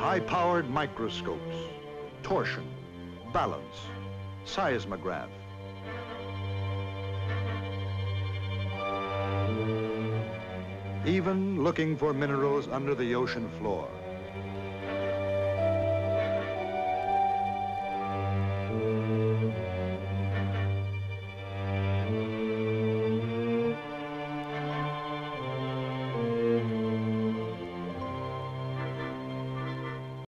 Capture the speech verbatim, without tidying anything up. high-powered microscopes, torsion, balance, seismograph. Even looking for minerals under the ocean floor.